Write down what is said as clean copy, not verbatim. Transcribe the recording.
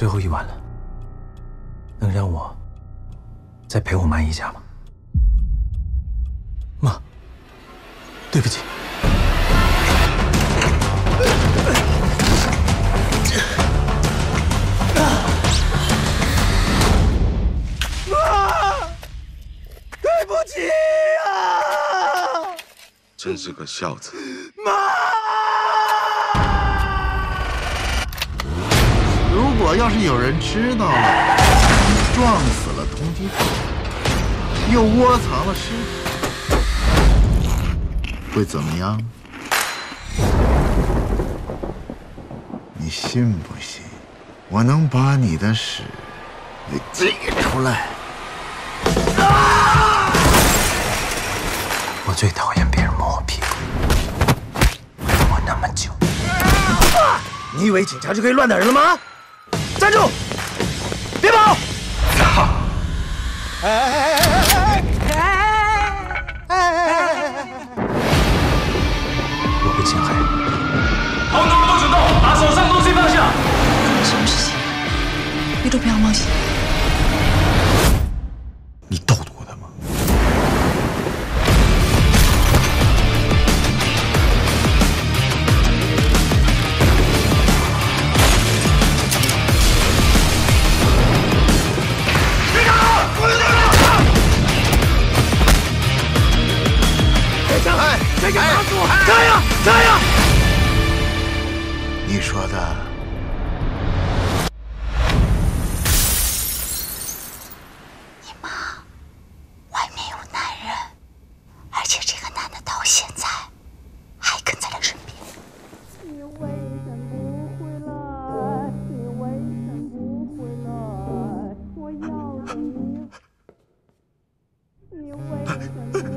最后一晚了，能让我再陪我妈一下吗？妈，对不起。 真是个孝子，妈！如果要是有人知道了你撞死了通缉犯，又窝藏了尸体，会怎么样？你信不信？我能把你的屎给挤出来？我最讨厌别人。 那么久，你以为警察就可以乱打人了吗？站住！别跑！操！我被陷害了。同志们动手动，把手上东西放下。什么事情？你都不要冒险。你斗得过他吗？ 这个帮助我！这样，你说的你妈外面有男人，而且这个男的到现在还跟在她身边。你为什么不回来？你为什么不回来？我要的你，你为什么？